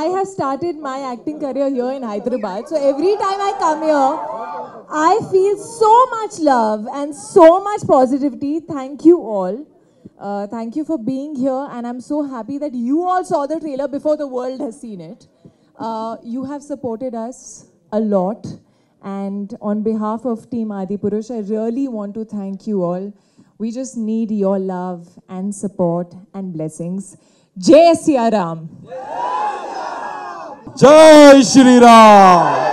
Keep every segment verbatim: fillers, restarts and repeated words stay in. I have started my acting career here in Hyderabad. So every time I come here, I feel so much love and so much positivity. Thank you all. Uh, thank you for being here, and I'm so happy that you all saw the trailer before the world has seen it. Uh, you have supported us a lot, and on behalf of Team Adipurush, I really want to thank you all. We just need your love and support and blessings. Jai Siya Ram. Jai Shri Ram.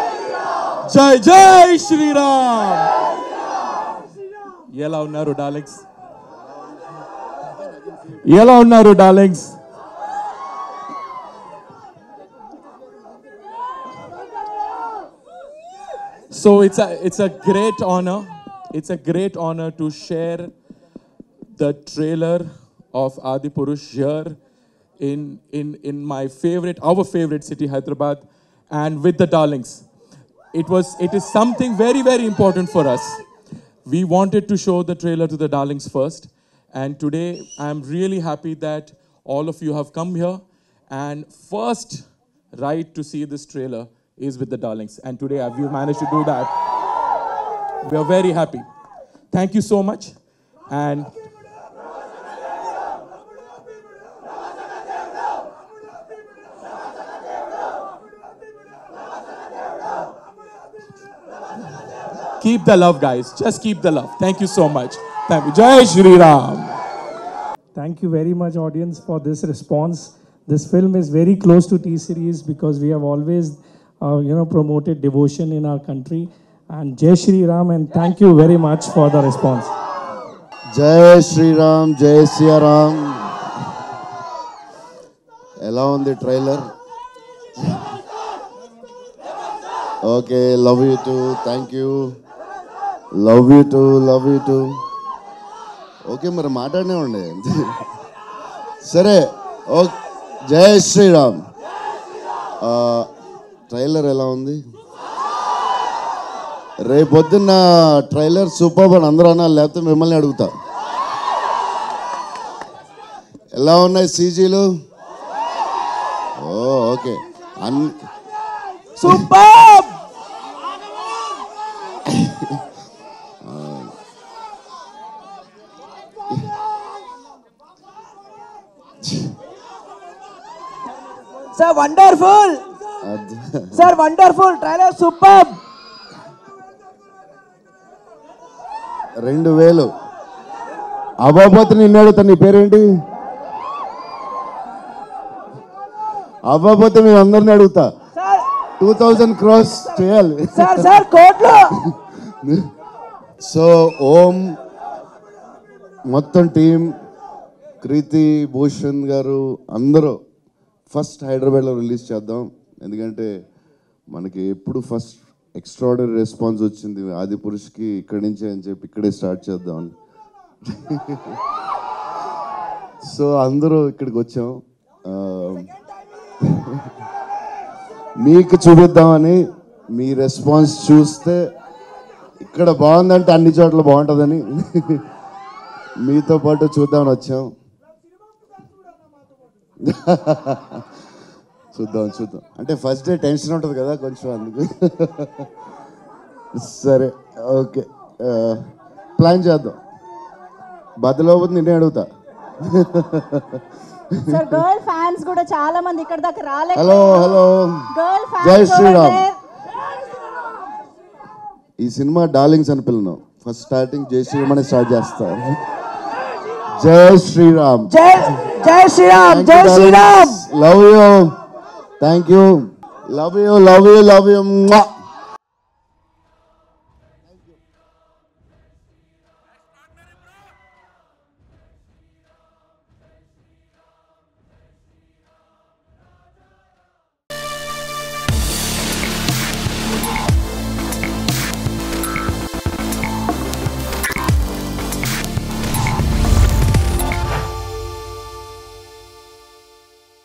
Jai Jai Shri Ram. Yella unnaru darlings. Yella unnaru darlings. So it's a it's a great honor. It's a great honor to share the trailer of Adipurush here in, in, in my favorite, our favorite city, Hyderabad, and with the darlings. It was, it is something very, very important for us. We wanted to show the trailer to the darlings first, and today I'm really happy that all of you have come here, and first right to see this trailer is with the darlings, and today we've managed to do that. We are very happy. Thank you so much, and keep the love, guys. Just keep the love. Thank you so much. Thank you. Jai Shri Ram. Thank you very much, audience, for this response. This film is very close to T-Series because we have always, uh, you know, promoted devotion in our country. And Jai Shri Ram, and thank you very much for the response. Jai Shri Ram, Jai Siya Ram. Allow on the trailer. Okay, love you too. Thank you. Love you too, love you too. Okay, mara maatadne unde. Sare, okay. Jai Shri Ram. Uh, trailer ela undi. Repodduna trailer superb ani andaru anna lepte mimmalni adugutha. Ela unnai C G lu. Oh, okay. An superb. Sir, wonderful! Sir, wonderful! Trailer superb! Rendu velu. Abhabathni innadu tani perenti? Abhabathni me andarni aduguta. Sir! two thousand crores trail. Sir, sir, kotlu! So, Om, Mattan team, Kriti, Bhushan garu, andaru. First హైదరాబాద్లో release చేద్దాం, ఎందుకంటే మనకి ఎప్పుడు first extraordinary response వచ్చింది ఆదిపురుష్కి ఇక్కడి నుంచే అని చెప్పి ఇక్కడే స్టార్ట్ చేద్దాం. సో అందరూ ఇక్కడికి వచ్చాం మీకు చూపిద్దామని, మీ రెస్పాన్స్ చూస్తే ఇక్కడ బాగుందంటే అన్ని చోట్ల బాగుంటుందని మీతో పాటు చూద్దామని వచ్చాం. చూద్దాం చూద్దాం అంటే ఫస్ట్ డే టెన్షన్ ఉంటుంది కదా కొంచెం, అందుకు సరే ఓకే ప్లాన్ చేద్దాం. బద్దలవుతుంది నేనే అడుగుతా. గర్ల్ ఫ్యాన్స్ కూడా చాలా మంది ఇక్కడ దాకా రాలేదు. హలో హలో జై శ్రీరామ్. ఈ సినిమా డార్లింగ్స్ అని పిల్లన్నాం. ఫస్ట్ స్టార్టింగ్ జై శ్రీరామ్ అని స్టార్ట్ చేస్తా. జై శ్రీరామ్, జై జై శ్రీరామ్, జై Shriram. Love you, thank you, love you, love you, love you.